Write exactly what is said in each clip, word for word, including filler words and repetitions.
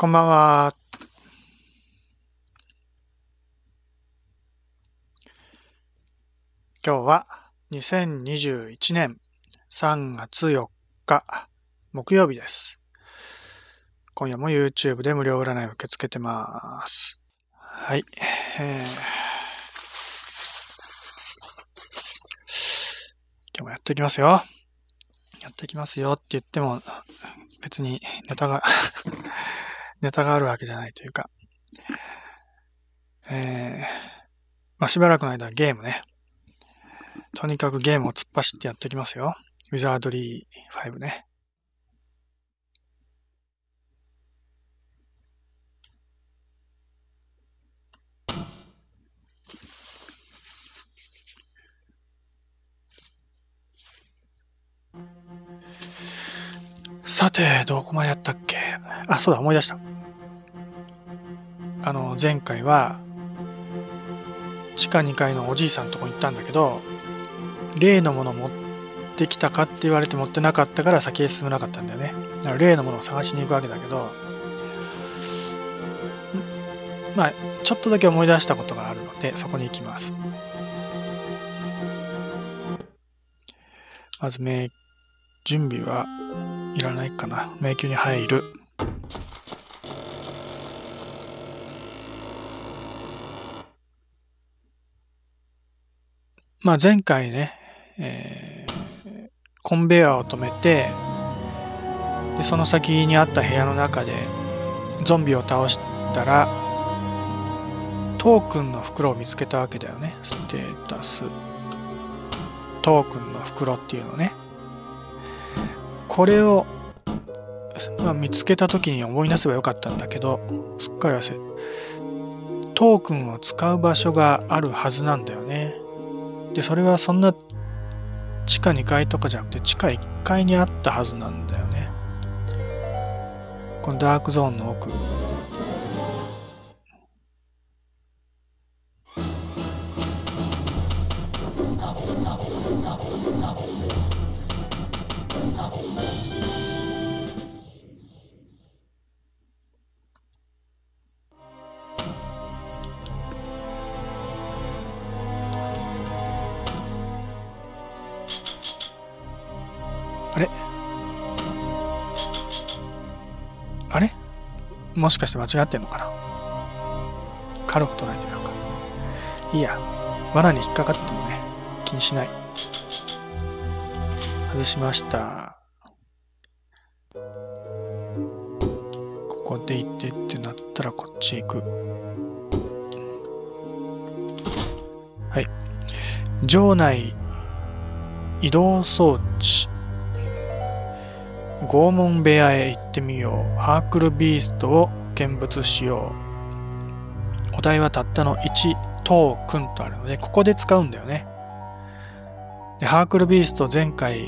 こんばんは。今日はにせんにじゅういちねんさんがつよっか木曜日です。今夜も YouTube で無料占いを受け付けてます。はい。えー、今日もやっていきますよ。やっていきますよって言っても別にネタがネタがあるわけじゃないというか、えー、まあ、しばらくの間ゲームね、とにかくゲームを突っ走ってやってきますよ。ウィザードリーファイブね。さて、どこまでやったっけ？あ、そうだ、思い出した。あの、前回は、地下にかいのおじいさんのとこに行ったんだけど、例のもの持ってきたかって言われて持ってなかったから先へ進めなかったんだよね。だから例のものを探しに行くわけだけど、まあ、ちょっとだけ思い出したことがあるので、そこに行きます。まず、め、準備はいらないかな。迷宮に入る。まあ前回ね、えー、コンベヤーを止めて、でその先にあった部屋の中でゾンビを倒したらトークンの袋を見つけたわけだよね。ステータストークンの袋っていうのね。これを、まあ、見つけた時に思い出せばよかったんだけど、すっかり忘れ、トークンを使う場所があるはずなんだよね。でそれはそんな地下にかいとかじゃなくてちかいっかいにあったはずなんだよね。このダークゾーンの奥、もしかして間違ってんのかな。軽く捉えてみようか。いいや、罠に引っかかってもね、気にしない。外しました。ここで行ってってなったらこっち行く。はい。場内移動装置。拷問部屋へ行ってみよう。ハークルビーストを見物しよう。お題はたったのいちトークンとあるので、ここで使うんだよね。でハークルビースト、前回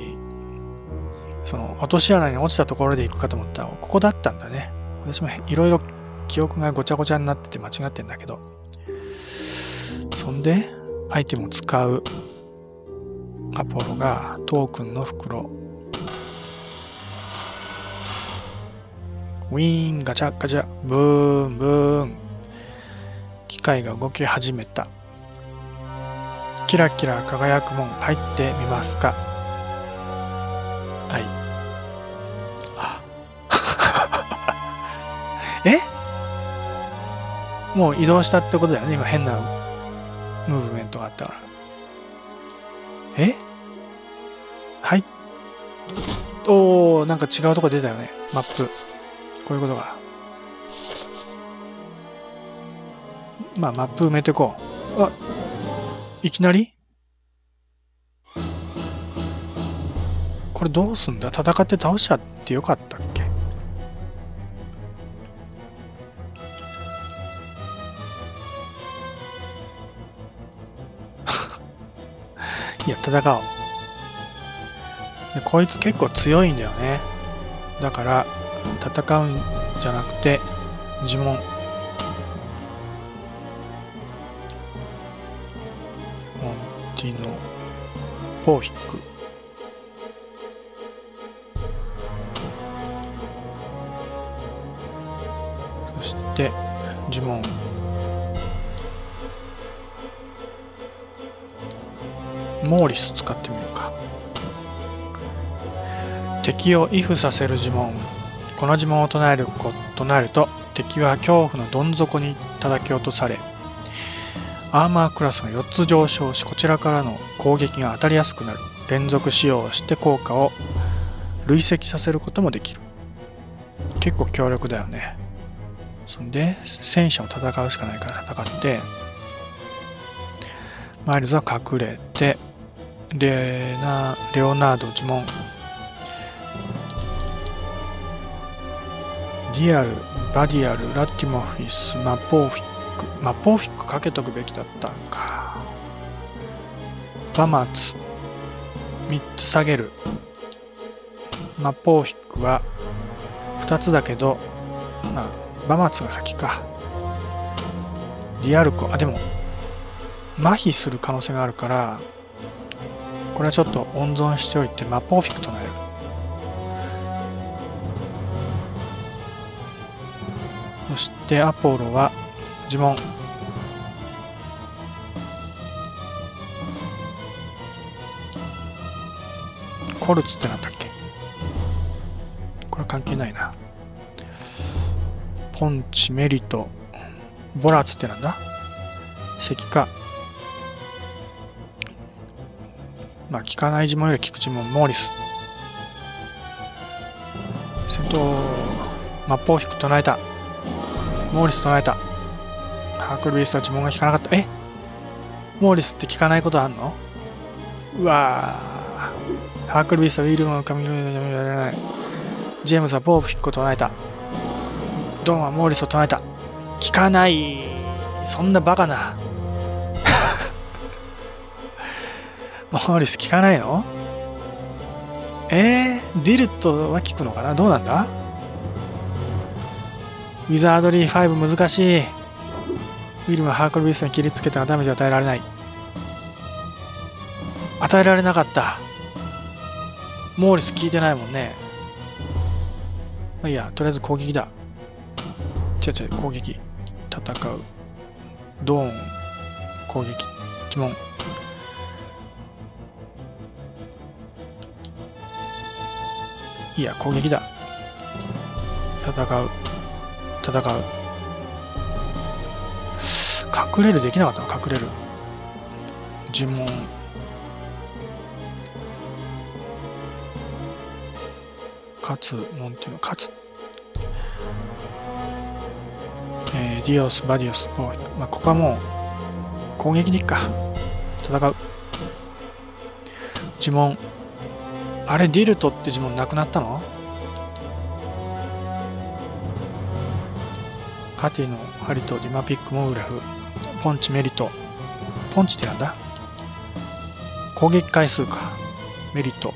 その落とし穴に落ちたところで行くかと思ったらここだったんだね。私もいろいろ記憶がごちゃごちゃになってて間違ってんだけど。そんでアイテムを使うアポロがトークンの袋、ウィーン、ガチャガチャ、ブーンブーン。機械が動き始めた。キラキラ輝くもん、入ってみますか。はい。え？もう移動したってことだよね。今変なムーブメントがあったから。え？はい。おー、なんか違うとこ出たよね。マップ。こういうことが、まあマップ埋めてこう。あ、いきなりこれどうすんだ。戦って倒しちゃってよかったっけ。いや戦おう。でこいつ結構強いんだよね。だから戦うんじゃなくて呪文、モンティのポーヒック、そして呪文、モーリス使ってみようか。敵を畏怖させる呪文。この呪文を唱えるとなると敵は恐怖のどん底に叩き落とされ、アーマークラスがよっつ上昇し、こちらからの攻撃が当たりやすくなる。連続使用して効果を累積させることもできる。結構強力だよね。そんで戦車を戦うしかないから戦って、マイルズは隠れて、レナレオナード呪文、ディアルバディアルラティモフィスマポーフィックマポーフィックかけとくべきだったか。バマツみっつ下げる。マポーフィックはふたつだけど、まあバマツが先か。ディアルコ、あでも麻痺する可能性があるから、これはちょっと温存しておいてマポーフィックとなる。そしてアポロは呪文、コルツってなんだっけ、これは関係ないな。ポンチメリトボラツってなんだ、石化、まあ効かない呪文より効く呪文、モーリス。戦闘マッポを引く、唱えた。モーリス唱えた。ハークルビーストは呪文が効かなかった。え、モーリスって効かないことあんの？うわー、ハークルビーストはウィールマンを髪の色にやらない。ジェームズはボーフ引くこと唱えた。ドンはモーリスを唱えた。効かない、そんなバカな。モーリス効かないの？えー、ディルトは効くのかな、どうなんだ。ウィザードリーファイブ難しい。ウィルムはハークルビーストに切りつけたがダメージを与えられない。与えられなかった。モーリス効いてないもんね。まあいいや、とりあえず攻撃だ。違う違う、攻撃、戦う、ドーン、攻撃、呪文、いや攻撃だ。戦う戦う、隠れるできなかったの、隠れる呪文、勝つなんていうの、勝つ、えー、ディオスバディオス、まあ、ここはもう攻撃でいっか。戦う呪文、あれディルトって呪文なくなったの？カティのハリとディマピックモグラフ、ポンチメリト、ポンチってなんだ、攻撃回数か。メリト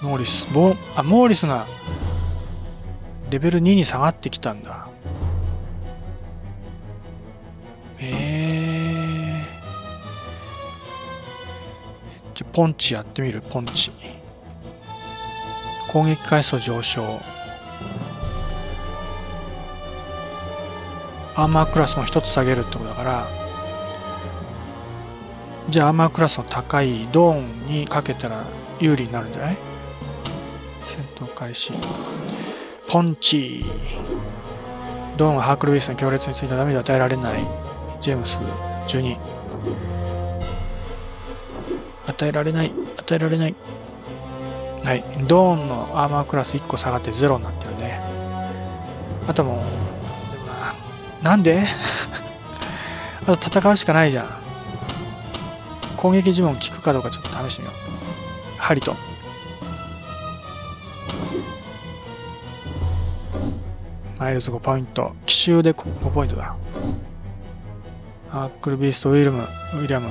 モーリス、ボーあモーリスがレベルにに下がってきたんだ。ポンチやってみる。ポンチ攻撃回数上昇、アーマークラスもひとつ下げるってことだから、じゃあアーマークラスの高いドーンにかけたら有利になるんじゃない。戦闘開始、ポンチ、ドーンはハークルウィスの強烈についたダメージを与えられない。ジェームスじゅうに、与えられない、与えられない。はい、ドーンのアーマークラスいっこ下がってゼロになってるね。あともう、でもな、なんであと戦うしかないじゃん。攻撃呪文効くかどうかちょっと試してみよう。ハリト。マイルズごポイント。奇襲でごポイントだ。アークルビースト、ウィルム、ウィリアム。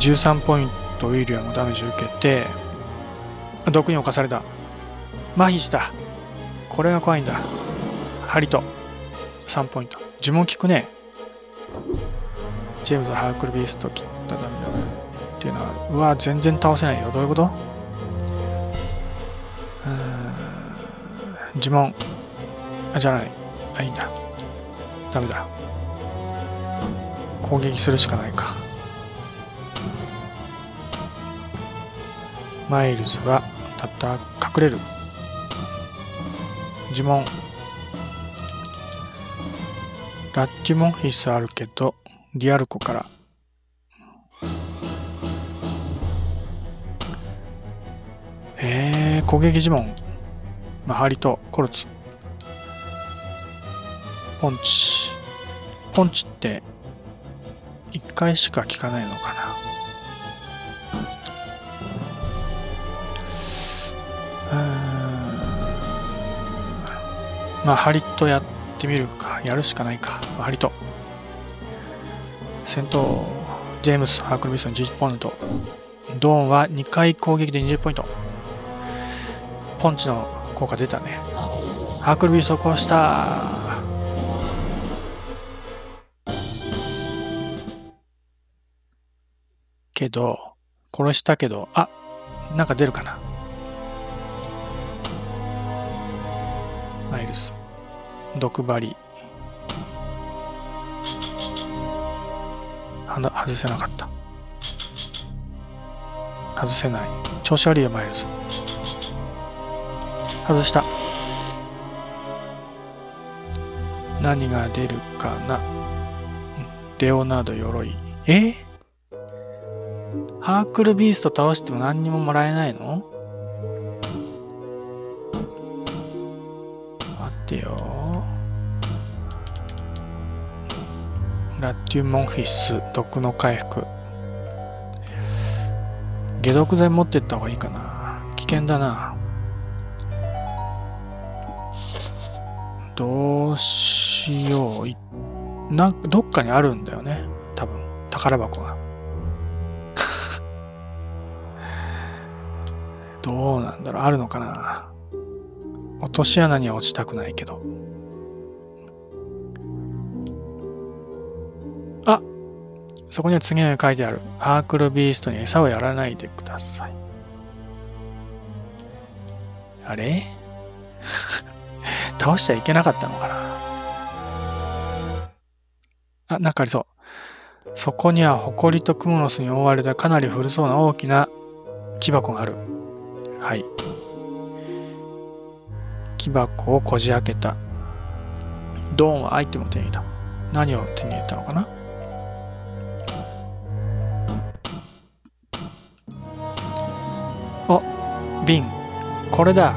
じゅうさんポイント、ウィリアムもダメージを受けて毒に侵された、麻痺した、これが怖いんだ。ハリトさんポイント、呪文効くね。ジェームズ・ハークルビースト切ったダメだっていうのは、うわ全然倒せないよ、どういうこと。うーん、呪文、あ、じゃない、あ、いいんだ、ダメだ、攻撃するしかないか。マイルズはたった隠れる、呪文、ラッキも必須あるけどディアルコからえー、攻撃呪文、マハリとコルツ、ポンチ、ポンチっていっかいしか効かないのかな。うん、まあハリとやってやってみるか、やるしかないか。ハリと戦闘、ジェームス・ハークルビーストンじゅういちポイント、ドーンはにかい攻撃でにじゅうポイント、ポンチの効果出たね。ハークルビーストをこうした。けど殺したけど、あ、なんか出るかな。マイルス、毒針、はな、外せなかった、外せない、調子悪いよマイルズ、外した。何が出るかな。レオナード鎧、えー、ハークルビースト倒しても何にももらえないの。待ってよ、ラッティモンフィス、毒の回復、解毒剤持ってった方がいいかな、危険だな。どうしよう、いな、どっかにあるんだよね多分、宝箱がどうなんだろう、あるのかな。落とし穴には落ちたくないけど、あ、そこには次のように書いてある。ハークルビーストに餌をやらないでください。あれ倒しちゃいけなかったのかな。あ、なんかありそう。そこには埃とクモの巣に覆われたかなり古そうな大きな木箱がある。はい。木箱をこじ開けた。ドーンはアイテムを手に入れた。何を手に入れたのかな。お、瓶、これだ、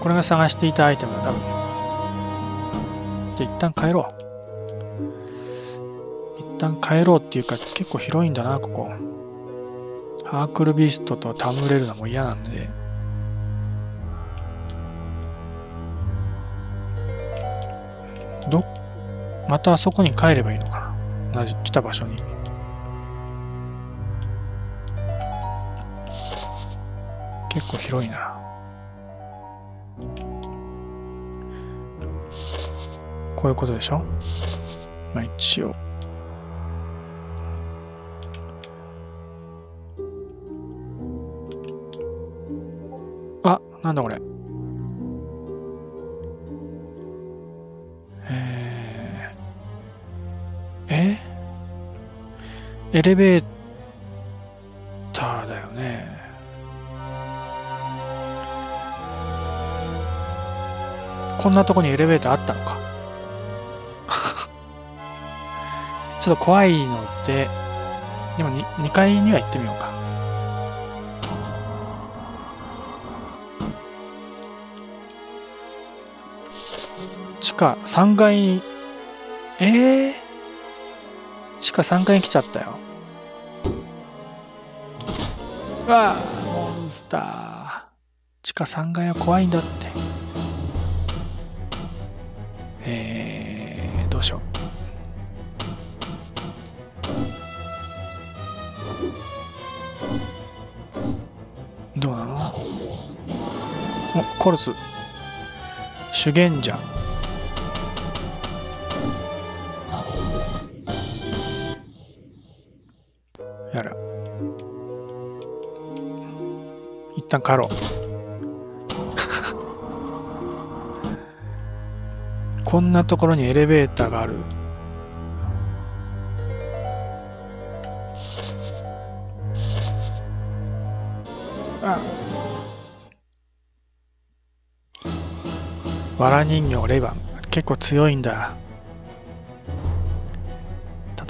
これが探していたアイテムだ多分。じゃあ一旦帰ろう、一旦帰ろうっていうか、結構広いんだなここ。ハークルビーストと戯れるのも嫌なんで、ど、またあそこに帰ればいいのかな、来た場所に。結構広いな。こういうことでしょ。まあ一応あ、なんだこれ、えー、えー、エレベーターだよね。こんなとこにエレベーターあったのかちょっと怖いので、でも 2, にかいには行ってみようか。地下さんがいに、えー、地下さんがいに来ちゃったよ。うわー、モンスター、地下さんがいは怖いんだって。えー、どうしよう。どうなの。お、コルツ、修験者、やら。一旦帰ろう。こんなところにエレベーターがある。ああ、わら人形レバン結構強いんだ。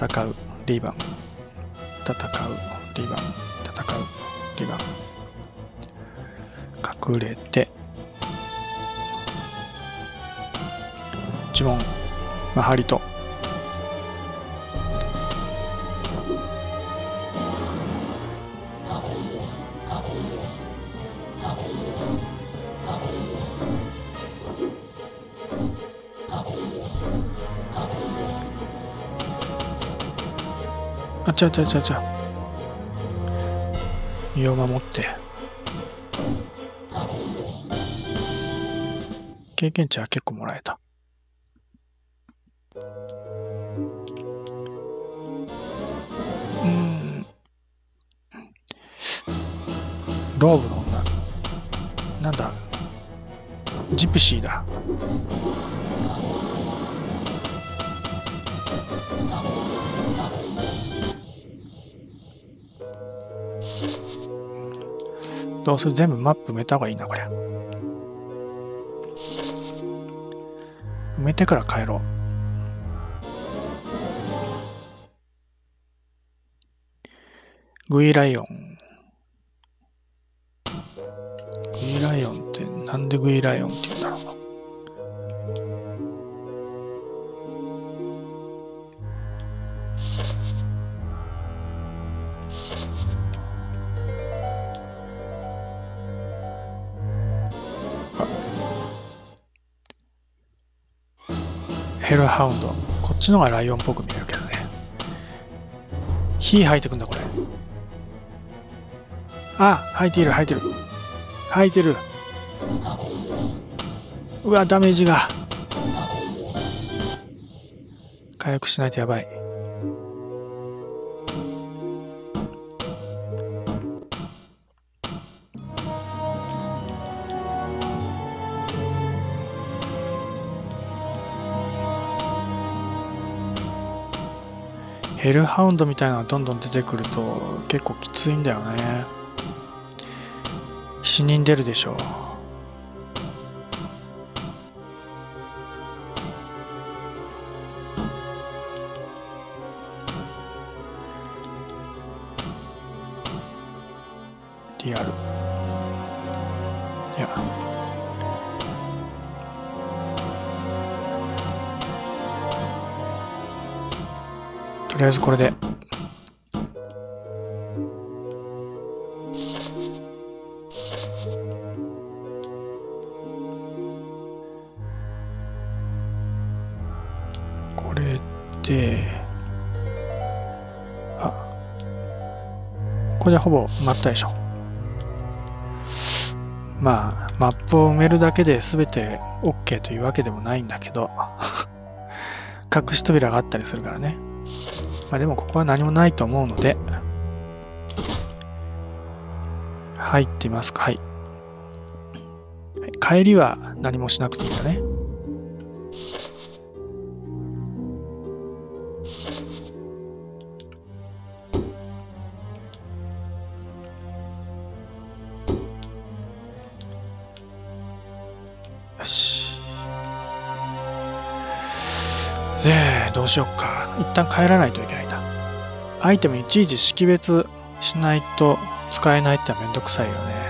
戦うリバン、戦うリバン、戦うリバン、隠れて呪文マハリト、あちゃちゃちゃちゃ、身を守って経験値は結構もらえた。うん、ローブの女なんだ、ジプシーだ。どうする、全部マップ埋めた方がいいな、これ。埋めてから帰ろう。グイライオン。グイライオンって、なんでグイライオンって言うんだろう。ヘルハウンド、こっちの方がライオンっぽく見えるけどね。火吐いてくんだこれ。あ、吐いている吐いてる吐いてる。うわ、ダメージが。回復しないとやばい。ヘルハウンドみたいなのがどんどん出てくると結構きついんだよね。死人出るでしょう。リアル。いや。とりあえずこれでこれで、あ、これでほぼ埋まったでしょ。まあマップを埋めるだけで全て OK というわけでもないんだけど隠し扉があったりするからね。まあでもここは何もないと思うので入ってみますか。はい、帰りは何もしなくていいんだね。よし、ねえ、どうしよっか。一旦帰らないといけないんだ。アイテムいちいち識別しないと使えないってめんどくさいよね。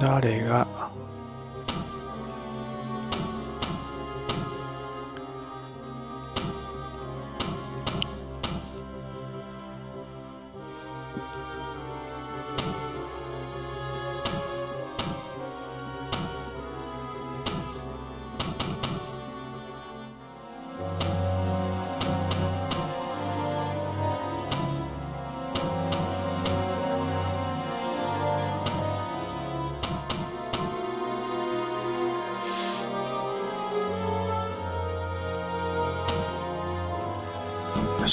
誰が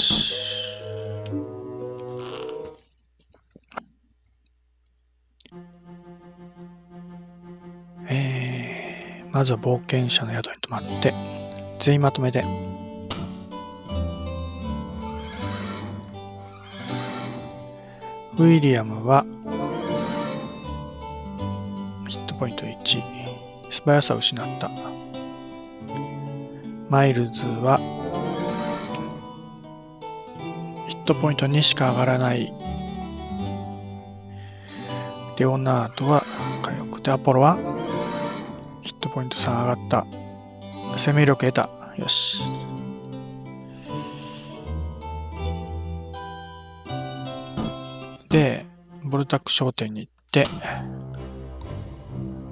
ます。えー、まずは冒険者の宿に泊まって、全員まとめで。ウィリアムはヒットポイントいち、素早さを失った。マイルズはヒットポイントにしか上がらない。レオナードは火力で、アポロはヒットポイントさん上がった。生命力得た。よし、でボルタック商店に行って、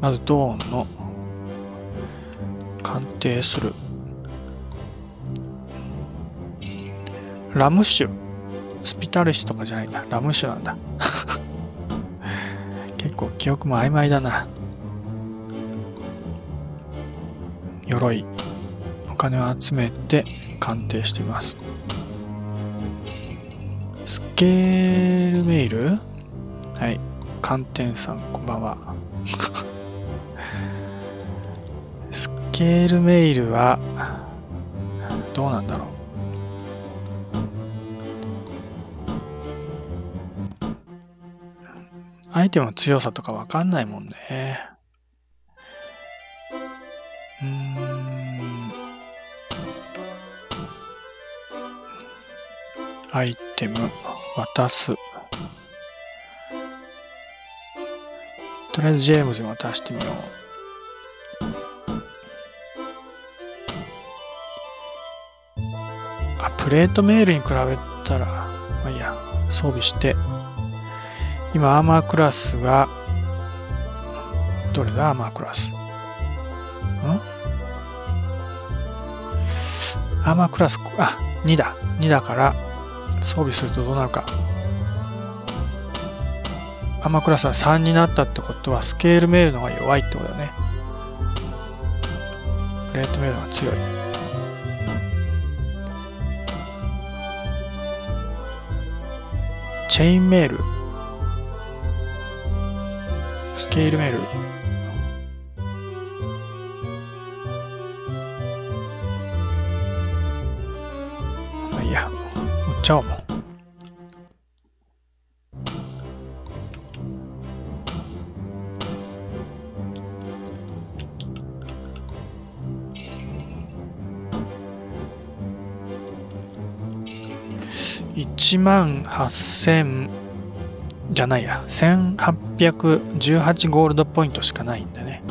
まずドーンの鑑定する。ラム酒、スピタルシとかじゃないんだ、ラム酒なんだ結構記憶も曖昧だな。鎧、お金を集めて鑑定してみます。スケールメール、はい、寒天さんこんばんはスケールメールはどうなんだろう。アイテムの強さとかわかんないもんね。うーん、アイテム渡す。とりあえずジェームズに渡してみよう。あ、プレートメールに比べたら、まあいいや、装備して。今アーマークラスがどれだ、アーマークラス。ん？アーマークラス、あ、にだ。にだから装備するとどうなるか。アーマークラスはさんになったってことはスケールメールの方が弱いってことだね。プレートメールの方が強い。チェインメール、スケールメール、まあいいや、売っちゃおうもん。いちまんはっせんじゃないや、せんはっぴゃくじゅうはちゴールドポイントしかないんでね。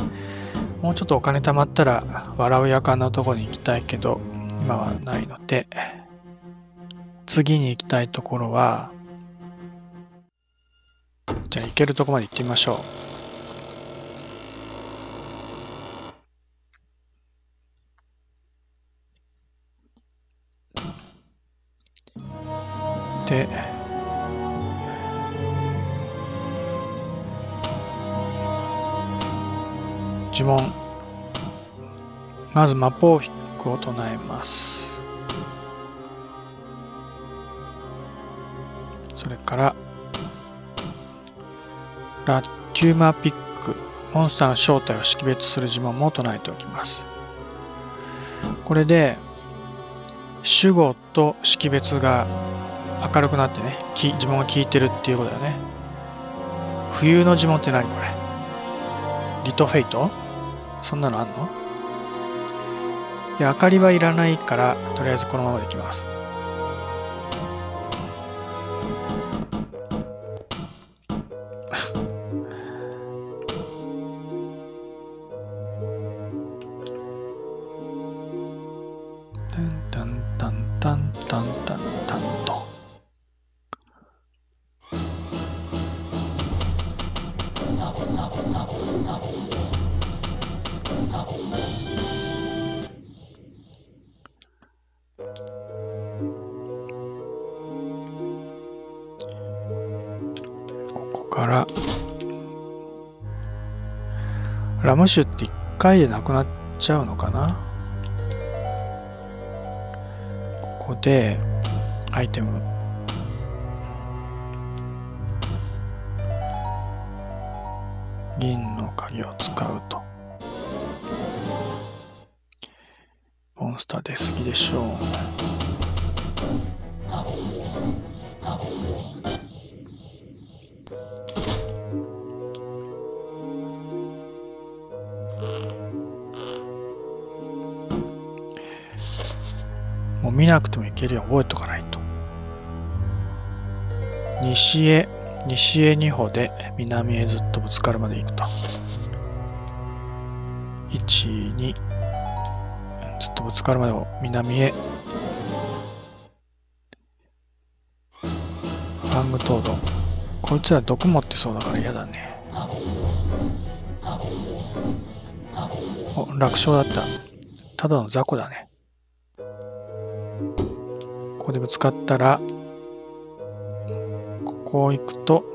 もうちょっとお金貯まったら笑うやかんのとこに行きたいけど、今はないので、次に行きたいところは、じゃあ行けるとこまで行ってみましょう。で、呪文、まずマポーフィックを唱えます。それからラッキューマピック、モンスターの正体を識別する呪文も唱えておきます。これで主語と識別が明るくなってね、呪文が効いてるっていうことだよね。冬の呪文って何これ？リトフェイト？そんなのあんの？で、明かりはいらないから、とりあえずこのままでいきます。タンタンタンタンタンタンと。ラム酒っていっかいでなくなっちゃうのかな。ここでアイテム。銀の鍵を使うと。モンスター出過ぎでしょう。見なくてもいけるよう覚えとかないと。西へ西へにほで南へずっとぶつかるまで行くと。いちにずっとぶつかるまでを南へ。ラングトード、こいつら毒持ってそうだから嫌だね。お、楽勝だった。ただの雑魚だね。ここでぶつかったら、ここ行くと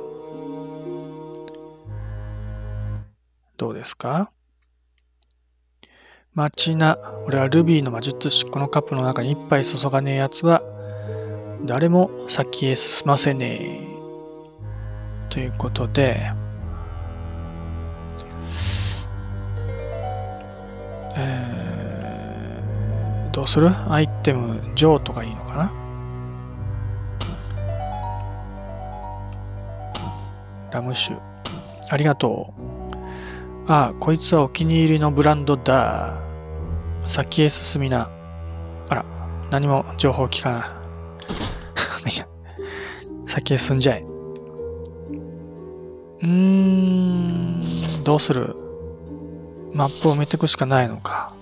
どうですか？マチナ、俺はルビーの魔術師。このカップの中に一杯注がねえやつは誰も先へ進ませねえ。ということで、えー、どうする？アイテムジョーとかいいのかな？ラム酒ありがとう。ああ、こいつはお気に入りのブランドだ。先へ進みな。あら、何も情報聞かな。いや、先へ進んじゃえ。うーん、どうする？マップを埋めていくしかないのか。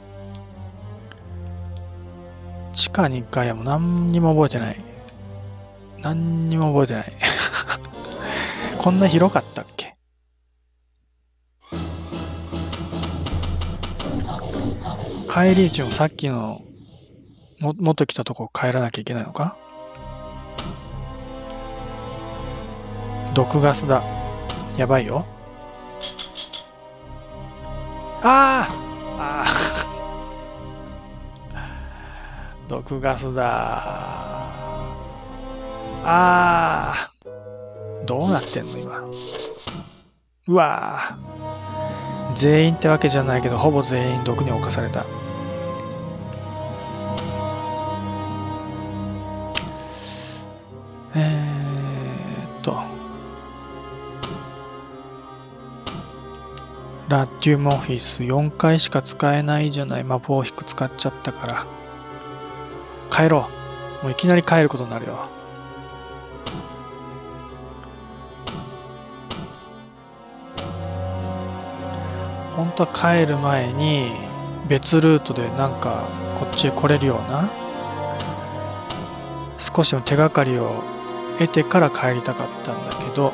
地下にかいはもう何にも覚えてない。何にも覚えてないこんな広かったっけ？帰り道もさっきのも元来たとこ帰らなきゃいけないのか？毒ガスだ。やばいよ。あーあー毒ガスだ。ああ、どうなってんの今。うわぁ、全員ってわけじゃないけどほぼ全員毒に侵された。えーっとラティウムオフィスよんかいしか使えないじゃない。魔法を引く使っちゃったから帰ろう。もういきなり帰ることになるよ。本当は帰る前に別ルートでなんかこっちへ来れるような少しの手がかりを得てから帰りたかったんだけど、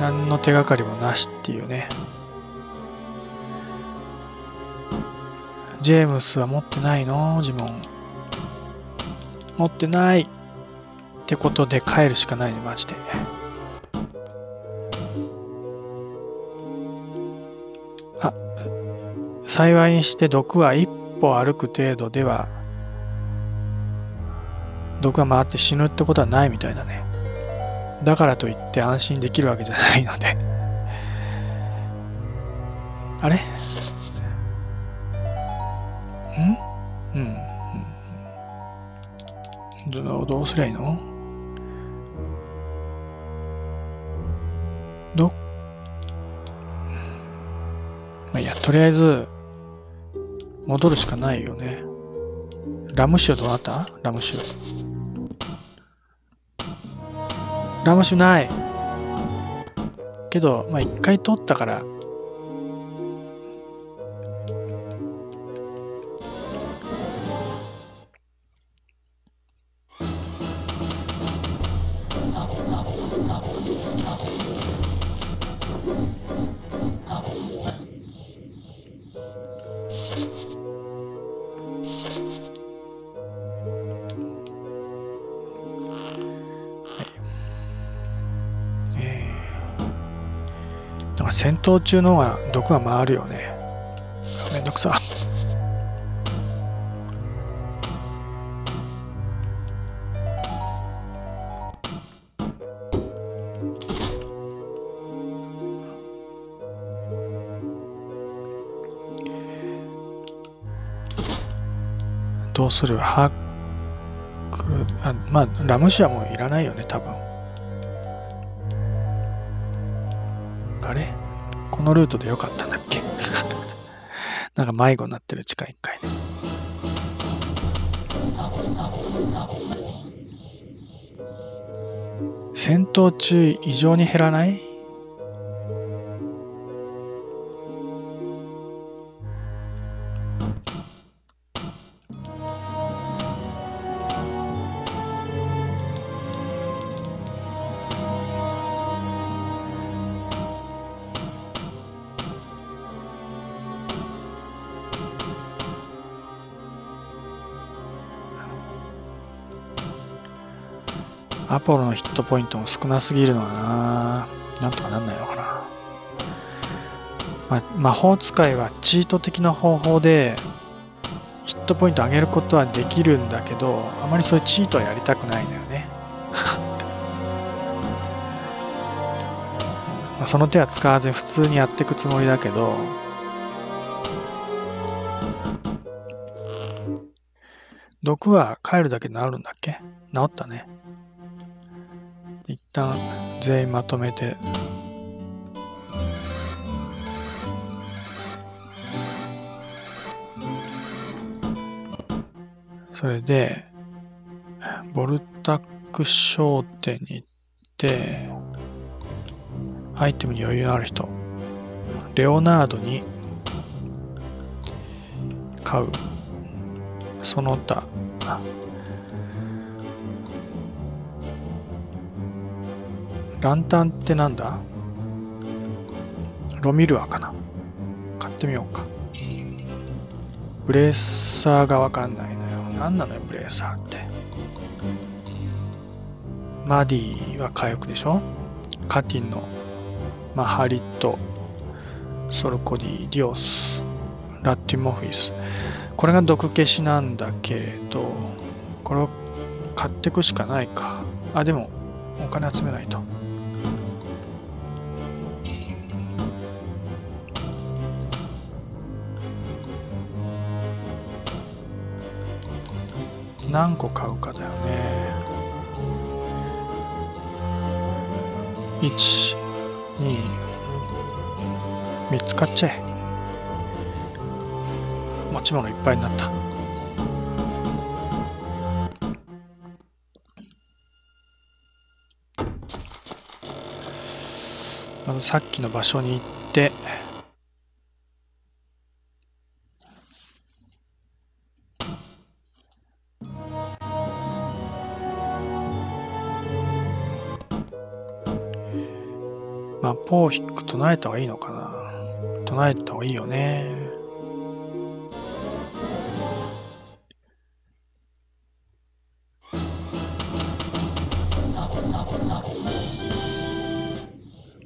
何の手がかりもなしっていうね。ジェームスは持ってないの？呪文持ってないってことで帰るしかないね、マジで。幸いにして毒は一歩歩く程度では毒が回って死ぬってことはないみたいだね。だからといって安心できるわけじゃないのであれ？ん？うん。ど、どうすりゃいいの？ど、まあいいや、とりあえず戻るしかないよね。ラム酒どうなった？ラム酒。ラム酒ない。けど、まあ、一回取ったから。戦闘中の方が毒が回るよね。めんどくさ。どうする？ハックル、あ、まあ、ラムシはもういらないよね、多分。あれ？このルートでよかったんだっけなんか迷子になってる、地下いっかいね。戦闘注意異常に減らない？アポロのヒットポイントも少なすぎるのはな、なんとかなんないのかな。まあ、魔法使いはチート的な方法でヒットポイント上げることはできるんだけど、あまりそういうチートはやりたくないのよねまあその手は使わずに普通にやっていくつもりだけど、毒は帰るだけで治るんだっけ？治ったね。一旦全員まとめて、それでボルタック商店に行って、アイテムに余裕のある人、レオナードに買う、その他ランタンってなんだ？ロミルアかな？買ってみようか。ブレーサーがわかんないのよ。なんなのよ、ブレーサーって。マディは火力でしょ？カティンのマハリとソルコディ、ディオス、ラティモフィス。これが毒消しなんだけれど、これを買ってくしかないか。あ、でもお金集めないと。何個買うかだよね。いちにみっつ買っちゃえ。持ち物いっぱいになった。まずさっきの場所に行って、魔法を引く、唱えた方がいいのかな。唱えた方がいいよね。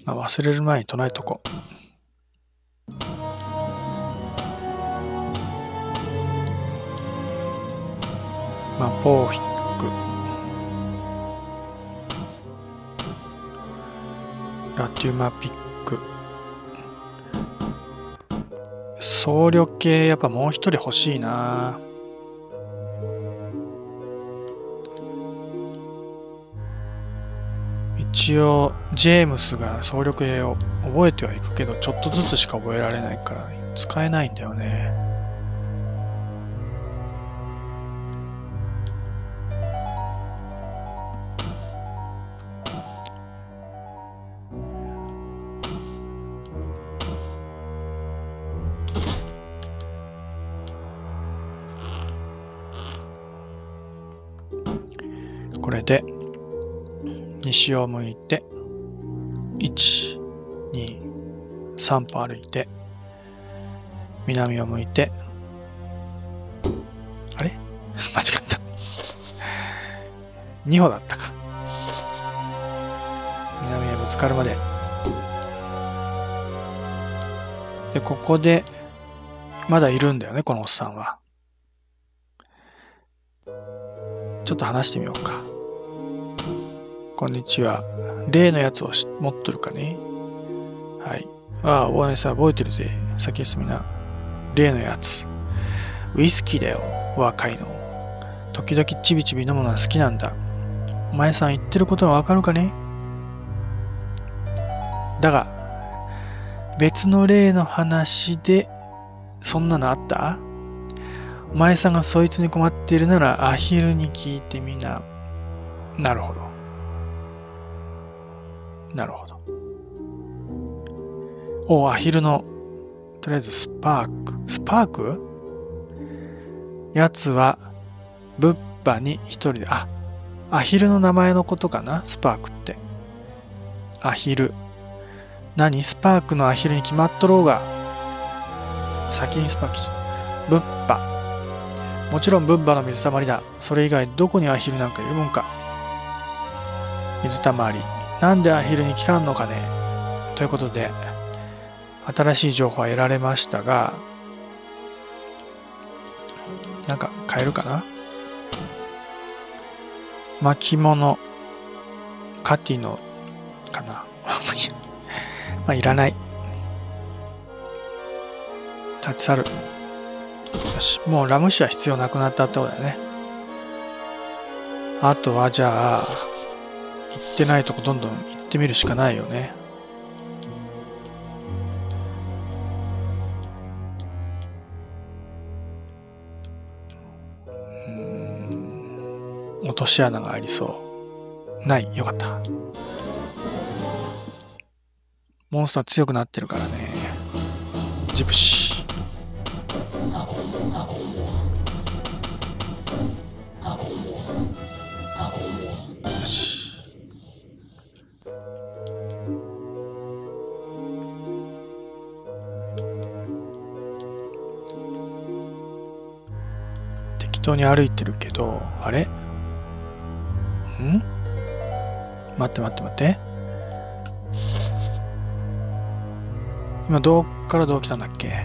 まあ、忘れる前に唱えとこう。魔法を引く。ラテュマピック。僧侶系、やっぱもう一人欲しいな。一応ジェームスが僧侶系を覚えてはいくけど、ちょっとずつしか覚えられないから使えないんだよね。これで西を向いていちにさん歩歩いて、南を向いて、あれ間違ったに歩だったか。南へぶつかるまでで、ここでまだいるんだよね、このおっさんは。ちょっと話してみようか。こんにちは。例のやつを持っとるかね。はい。ああ、お姉さん覚えてるぜ。先へ進みな。例のやつ。ウイスキーだよ、若いの。時々ちびちび飲むのは好きなんだ。お前さん言ってることはわかるかね。だが別の例の話でそんなのあった？お前さんがそいつに困っているならアヒルに聞いてみな。なるほど。なるほど。おう、アヒルの、とりあえずスパーク。スパーク？やつは、ブッパに一人で、あ、アヒルの名前のことかな？スパークって。アヒル。何？スパークのアヒルに決まっとろうが。先にスパークしちゃった。ブッパ。もちろんブッバの水たまりだ。それ以外どこにアヒルなんかいるもんか。水たまり。なんでアヒルに聞かんのかね。ということで、新しい情報は得られましたが、なんか買えるかな。巻物。カティの、かな。まあ、いらない。立ち去る。よし、もうラム酒は必要なくなったってことだよね。あとはじゃあ行ってないとこどんどん行ってみるしかないよね。うん、落とし穴がありそうない。よかった、モンスター強くなってるからね。ジプシー。本当に歩いてるけど、あれ？ん？待って待って待って。今どっからどう来たんだっけ？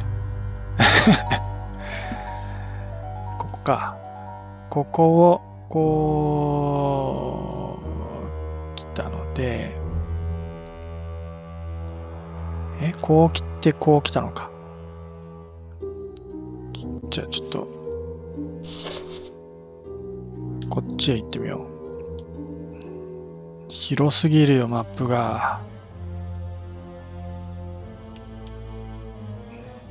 ここか。ここをこう来たので、え、こう来てこう来たのか。じゃあちょっと。こっちへ行ってみよう。広すぎるよ、マップが。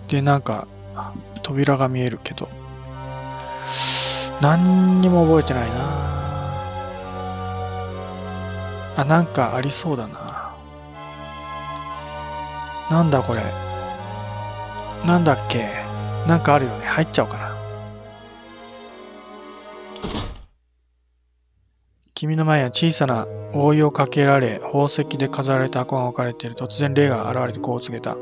で、なんか、扉が見えるけど。何にも覚えてないな。あ、なんかありそうだな。なんだこれ。なんだっけ。なんかあるよね。入っちゃおうかな。君の前には小さな覆いをかけられ、宝石で飾られた箱が置かれている。突然、霊が現れてこう告げた。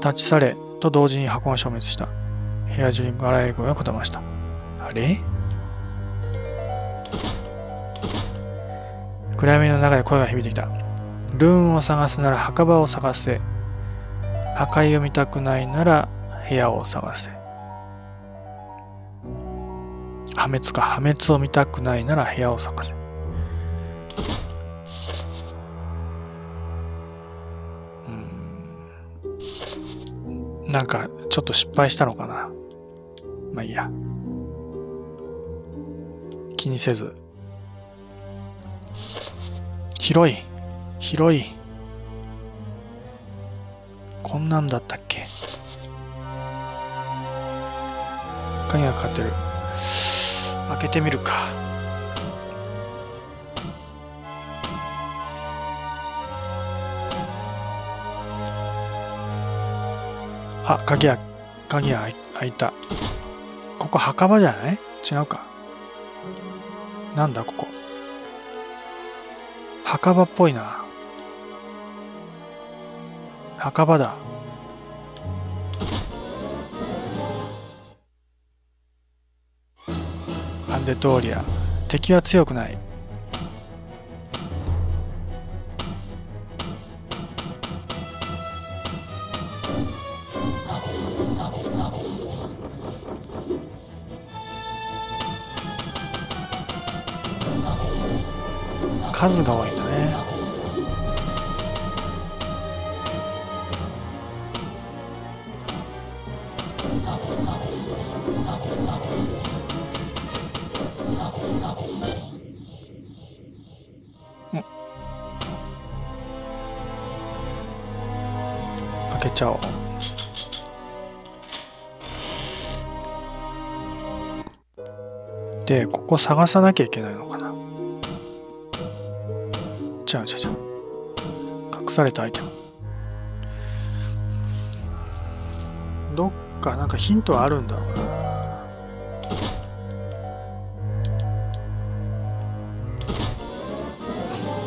立ち去れ、と同時に箱が消滅した。部屋中に笑い声がこだました。あれ？暗闇の中で声が響いてきた。ルーンを探すなら墓場を探せ。破壊を見たくないなら部屋を探せ。破滅か。破滅を見たくないなら部屋を探せ。うん。なんかちょっと失敗したのかな。まあいいや。気にせず。広い。広い。こんなんだったっけ。鍵がかかってる。開けてみるか。あ、鍵や鍵や開いた。ここ墓場じゃない？違うか。なんだここ。墓場っぽいな。墓場だ。デトーリア。敵は強くない。数が多いんだね。けちゃおう。で、ここ探さなきゃいけないのかな。違う違う違う。隠されたアイテム。どっかなんかヒントはあるんだろうな。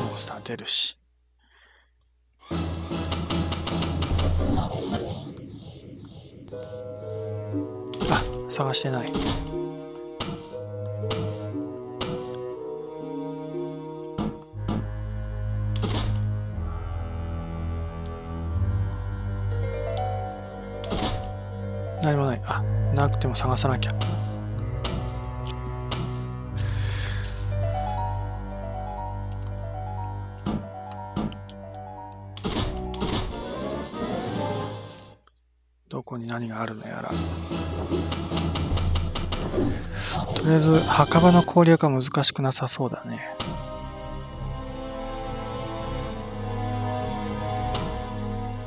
モンスター出るし。あ、探してない。何もない。あ、なくても探さなきゃ。どこに何があるのやら。とりあえず墓場の攻略は難しくなさそうだね。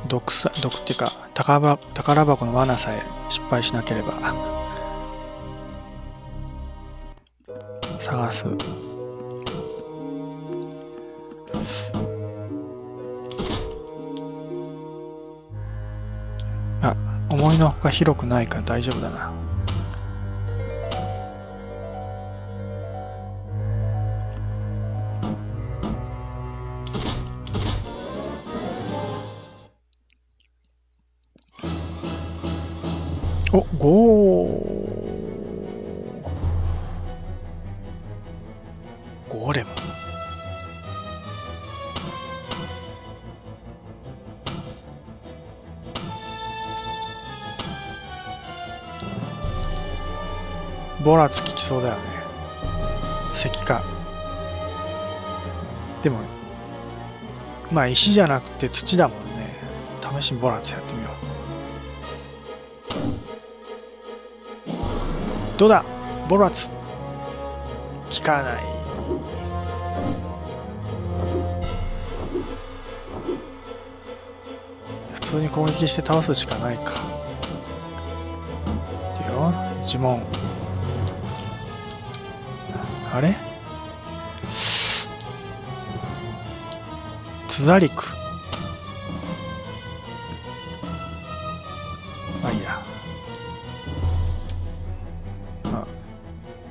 毒さ、毒っていうか宝箱の罠さえ失敗しなければ。探す。あ、思いのほか広くないから大丈夫だな。お、ゴーゴーレム。ボラつききそうだよね。石化でもまあ石じゃなくて土だもんね。試しにボラツやってみよう。どうだボラツ効かない。普通に攻撃して倒すしかないか。でよ、呪文。あれツザリク。まあいいや。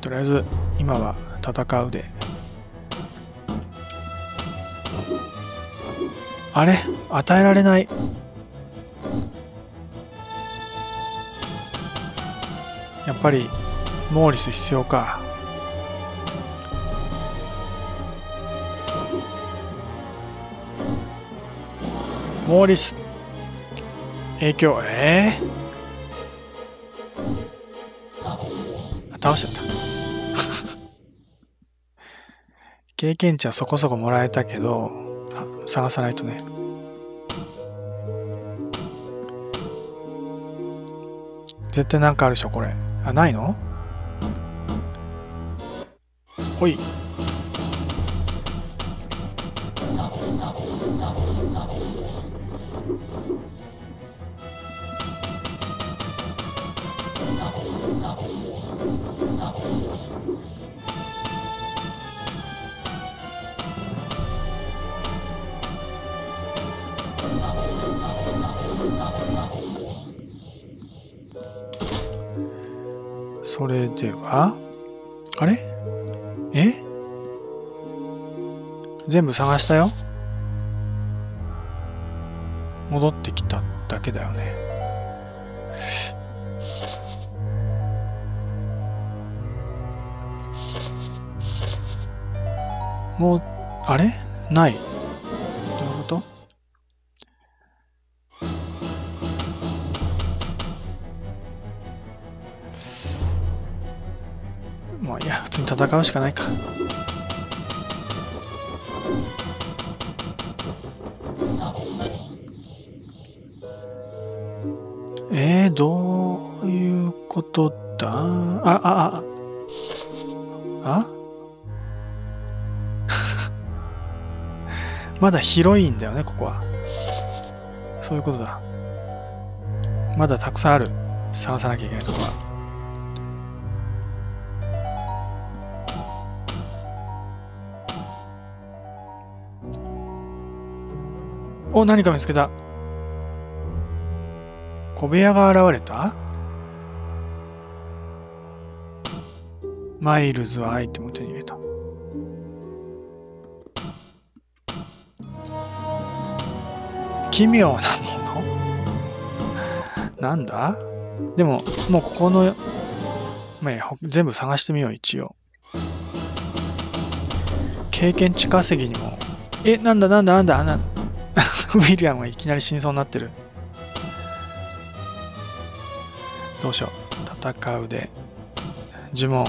とりあえず今は戦うで。あれ与えられない。やっぱりモーリス必要か。モーリス影響。えー、倒しちゃった。経験値はそこそこもらえたけど、あ、探さないとね。絶対なんかあるでしょこれ。あ、ないの？ほい。それではあれえ全部探したよ。戻ってきただけだよね。もうあれない。どういうこと？まあいや、普通に戦うしかないか。えー、どういうことだ。ああああまだ広いんだよねここは。そういうことだ。まだたくさんある。探さなきゃいけないところは。お、何か見つけた。小部屋が現れた。マイルズはアイテムを手に入れた。奇妙なものなんだ。でももうここの、まあ、全部探してみよう。一応経験値稼ぎにも。え、なんだなんだなんだなんだウィリアムがいきなり死にそうになってる。どうしよう。戦うで呪文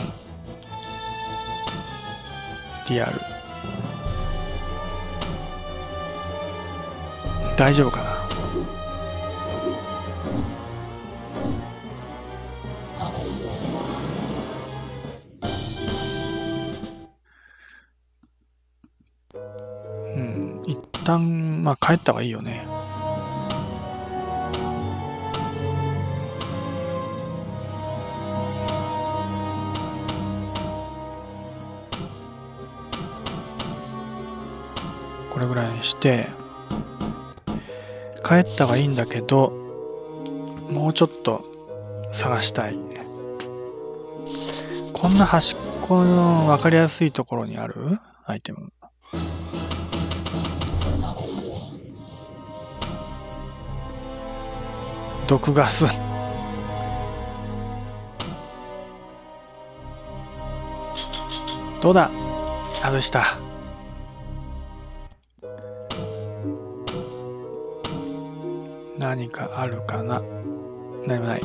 リアル大丈夫かな。うん一旦まあ帰った方がいいよね。これぐらいにして帰ったがいいんだけど、もうちょっと探したい。こんな端っこの分かりやすいところにあるアイテム。毒ガスどうだ。外した。何かあるかな。何もない。ウ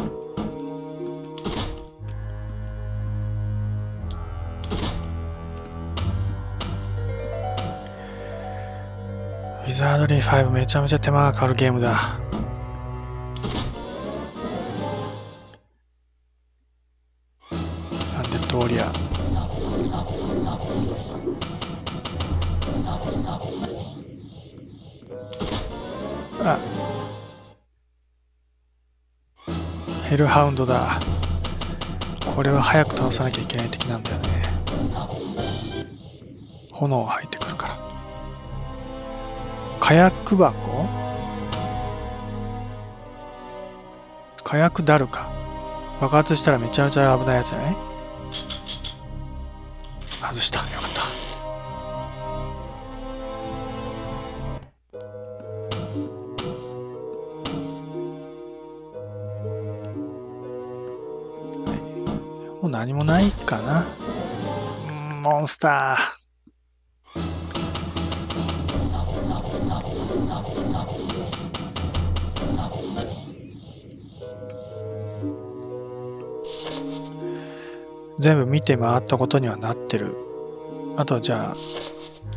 ィザードリーファイブめちゃめちゃ手間がかかるゲームだ。アンデッドウォリアー。あっヘルハウンドだ。これは早く倒さなきゃいけない敵なんだよね。炎が入ってくるから。火薬箱、火薬だるか。爆発したらめちゃめちゃ危ないやつじゃない。外した。よかった。何もないかな。モンスター。全部見て回ったことにはなってる。あとじゃあ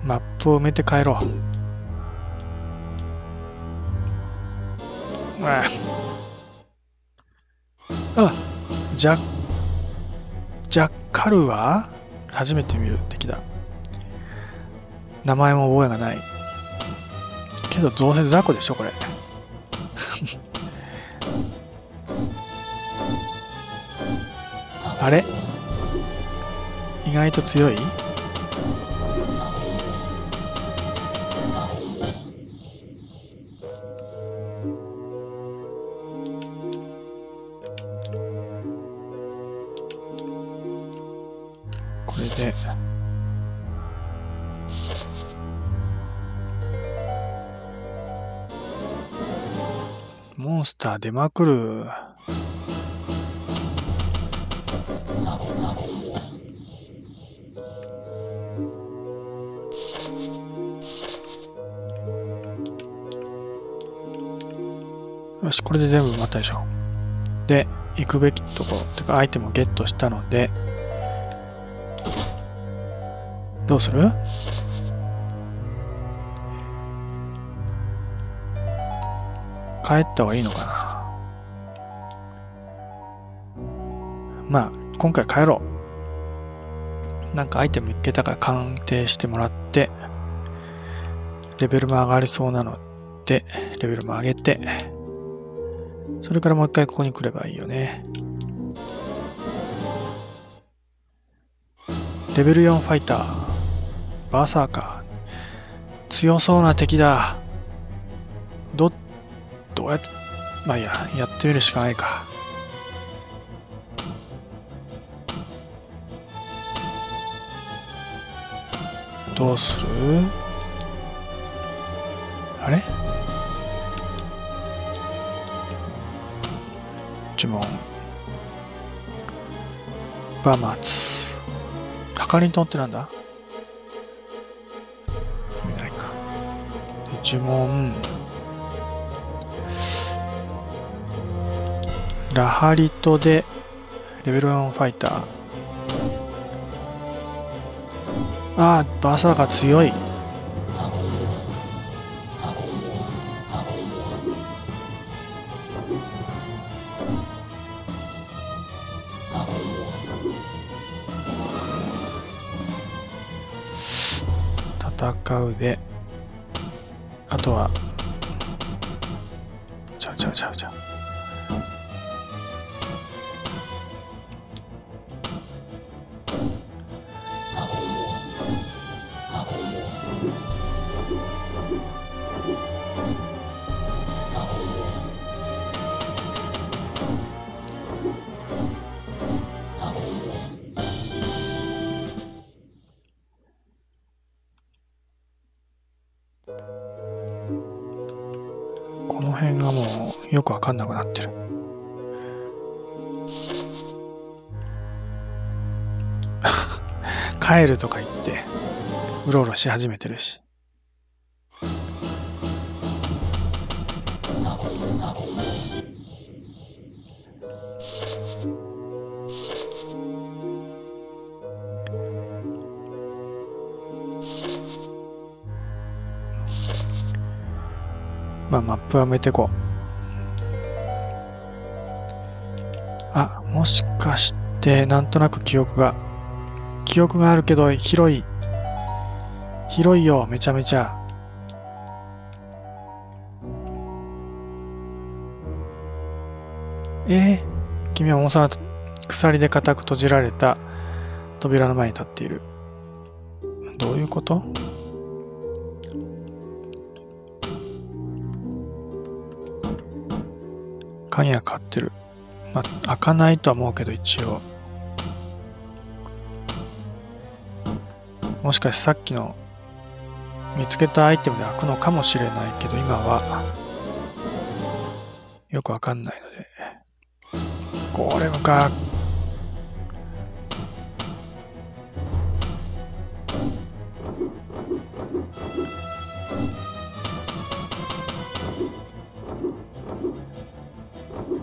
マップを埋めて帰ろう。ああ、ジャックジャッカルは初めて見る敵だ。名前も覚えがないけどどうせ雑魚でしょこれあれ意外と強い。モンスター出まくる。よしこれで全部埋まったでしょ。で行くべきところってかアイテムをゲットしたのでどうする。帰った方がいいのかな。まあ今回帰ろう。なんかアイテムいけたか鑑定してもらってレベルも上がりそうなのでレベルも上げてそれからもう一回ここに来ればいいよね。レベルよんファイターバーサーカー、強そうな敵だ。どどうやって、まあいいや、やってみるしかないか。どうする？あれ？呪文バマツ、はかりんとんってなんだ？意味ないか。呪文ラハリトでレベルよんファイター。ああ、バーサーが強い。戦うで、あとはちゃうちゃうちゃうちゃう、わかんなくなってる。帰るとか言ってうろうろし始めてるし。まあマップは埋めてこう。あ、もしかしてなんとなく記憶が記憶があるけど、広い広いよ、めちゃめちゃ。えー、君はもうその後鎖で固く閉じられた扉の前に立っている。どういうこと？鍵がかかってる。まあ、開かないとは思うけど、一応。もしかしてさっきの見つけたアイテムで開くのかもしれないけど、今はよくわかんないので。これが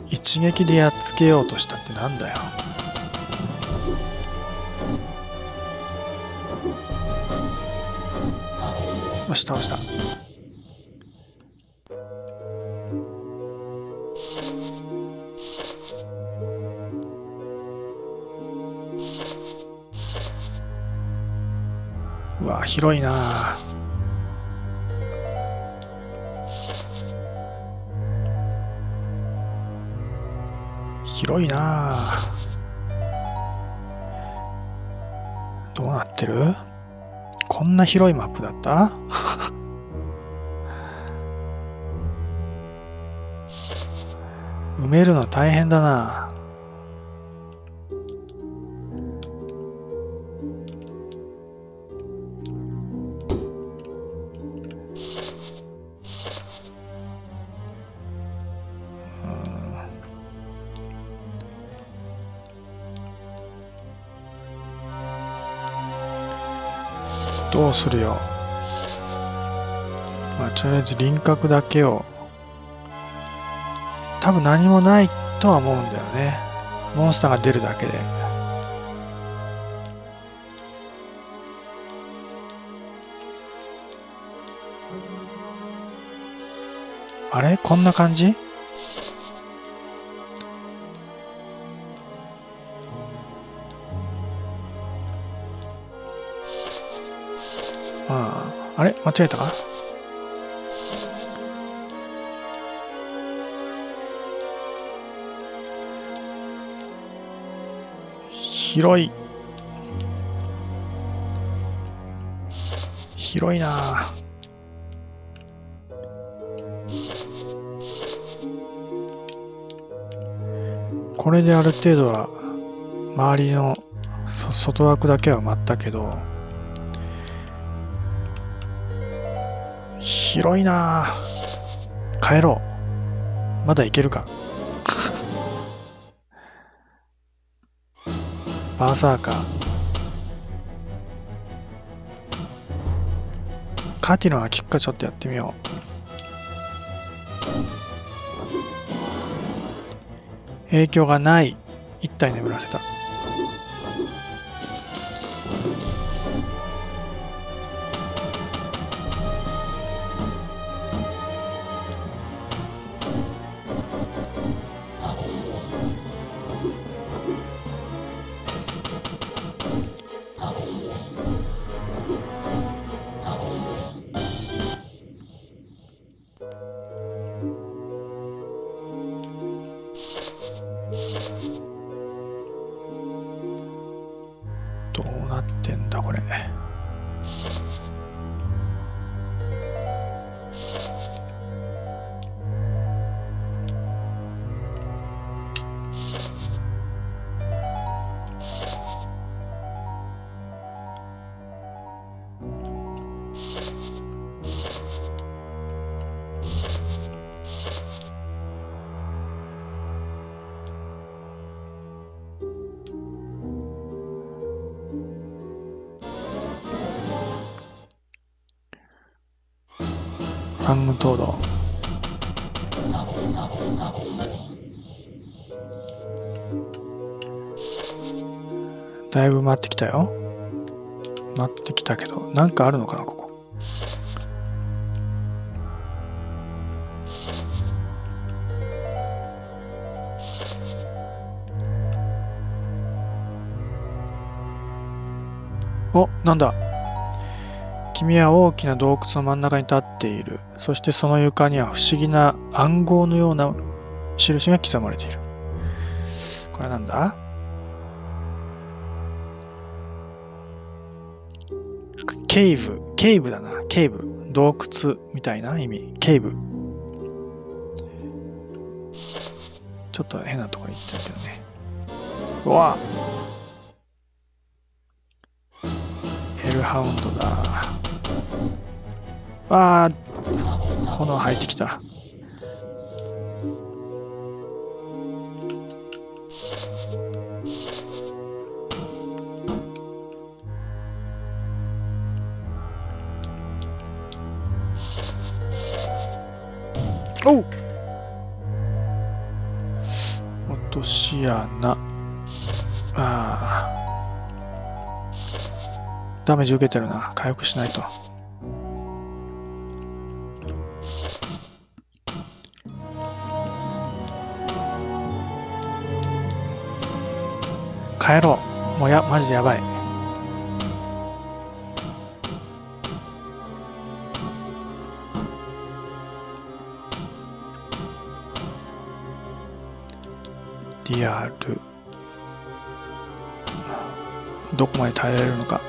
一撃でやっつけようとしたってなんだよ。よし、倒した。うわ、広いなあ。広いなあ。どうなってる？こんな広いマップだった？埋めるの大変だな。どうするよ。まあ、とりあえず輪郭だけを。多分何もないとは思うんだよね。モンスターが出るだけで。あれ？こんな感じ？あれ？間違えたか？広い。広いな。これである程度は周りの外枠だけは埋まったけど、広いな。帰ろう。まだ行けるか。バーサーカー。カーティノはキッカちょっとやってみよう。影響がない。一体眠らせた。反応東道だいぶ待ってきたよ。待ってきたけどなんかあるのかなここ。お、なんだ。君は大きな洞窟の真ん中に立っている。そしてその床には不思議な暗号のような印が刻まれている。これなんだ？ケイブ、ケイブだな、ケイブ。洞窟みたいな意味、ケイブ。ちょっと変なところに行ったけどね。うわっ！ヘルハウンドだ。わあ、炎入ってきた。おう、落とし穴。あー、ダメージ受けてるな。回復しないと。帰ろう。もうや、マジでやばい。リアル。どこまで耐えられるのか。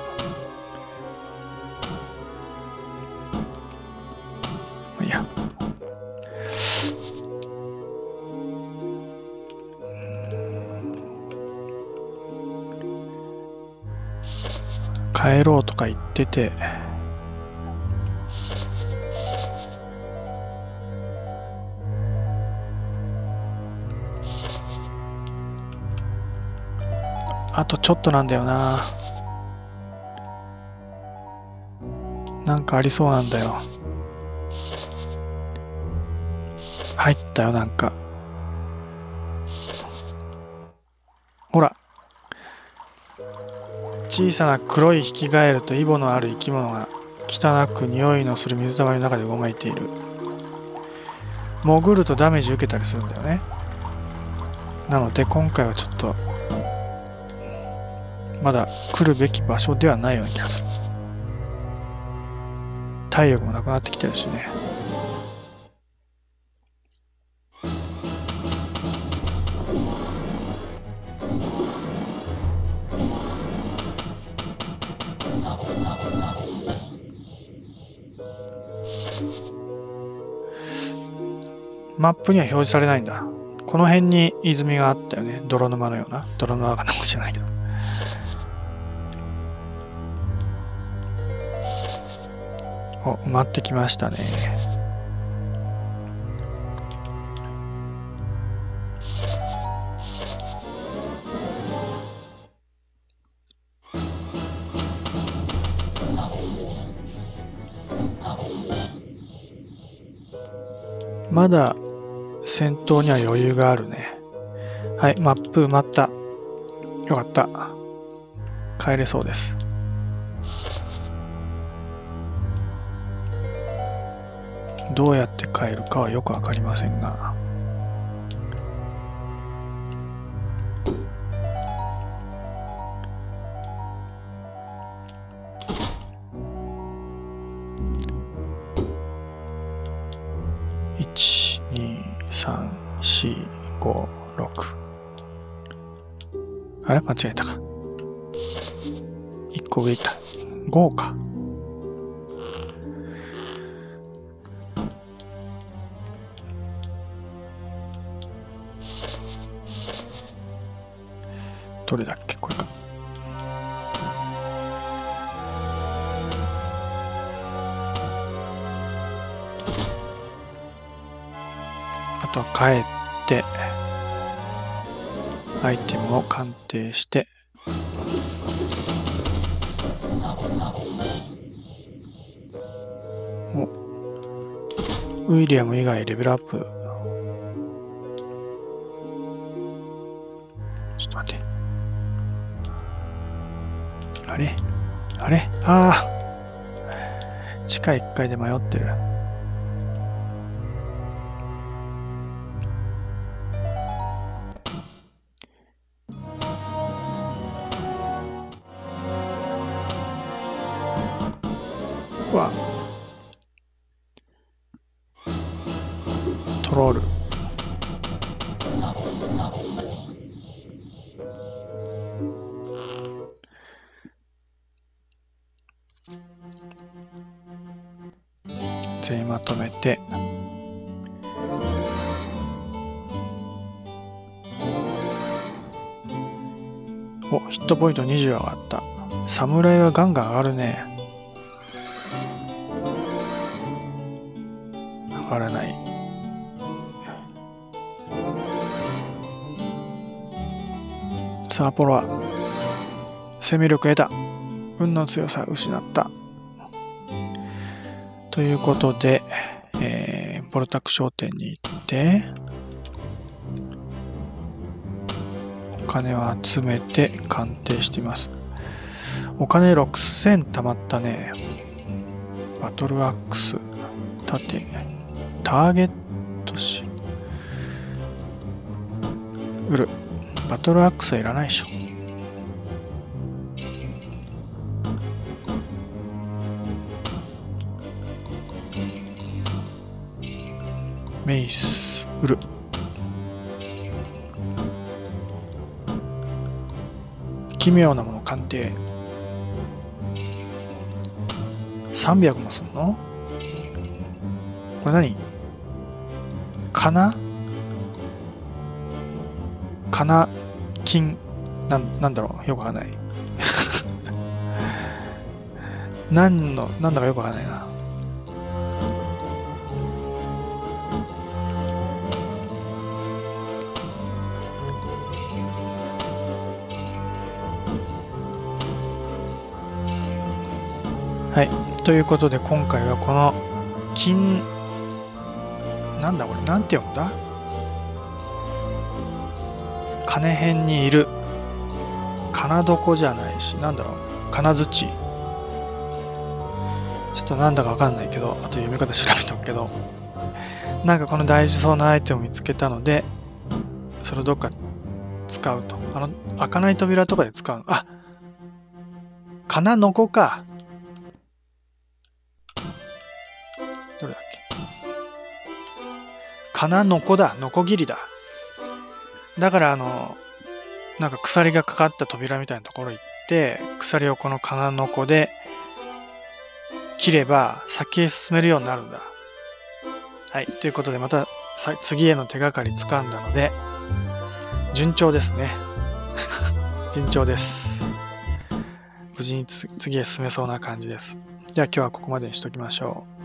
いや。帰ろうとか言ってて。あとちょっとなんだよな。なんかありそうなんだよ。入ったよ、なんか。ほら。小さな黒いヒキガエルとイボのある生き物が汚く匂いのする水たまりの中でうごめいている。潜るとダメージ受けたりするんだよね。なので今回はちょっとまだ来るべき場所ではないような気がする。体力もなくなってきてるしね。マップには表示されないんだ。この辺に泉があったよね。泥沼のような。泥沼かなんか知らないけど。お、埋まってきましたね。まだ戦闘には余裕があるね。はい、マップ埋まった。よかった。帰れそうです。どうやって帰るかはよくわかりませんが、いち、に、さん、し、ご、ろく、あれ間違えたか、いっこ上いった、ごか。どれだっけ、これか。あとは帰ってアイテムを鑑定して、お、ウィリアム以外レベルアップ、ちょっと待って、あれあれ、ああ、地下いっかいで迷ってる。うわ、トロール、全員まとめて、お、ヒットポイントにじゅう上がった。侍はガンガン上がるね。上がらない。さあ、アポロは生命力得た、運の強さ失った。ということで、えー、ポルタク商店に行ってお金を集めて鑑定しています。お金ろくせん貯まったね。バトルアックス、盾、ターゲットし売る。バトルアックスはいらないでしょ。メイス売る。奇妙なもの鑑定、さんびゃくもすんのこれ。何かな、かな金な、なんだろう、よくわかんない何のなんだかよくわかんないな。はい、ということで今回はこの金、なんだこれ、なんて読むんだ、金辺にいる、金床じゃないし、なんだろう、金槌、ちょっとなんだかわかんないけど、あと読み方調べとくけど、なんかこの大事そうなアイテムを見つけたので、それをどっか使うと。あの開かない扉とかで使うの、あ、金床か。どれだっけ、金のこだ、のこぎりだ。だからあのなんか鎖がかかった扉みたいなところ行って、鎖をこの金のこで切れば先へ進めるようになるんだ。はい、ということでまた次への手がかり掴んだので、順調ですね。順調です。無事に次へ進めそうな感じです。では今日はここまでにしときましょう。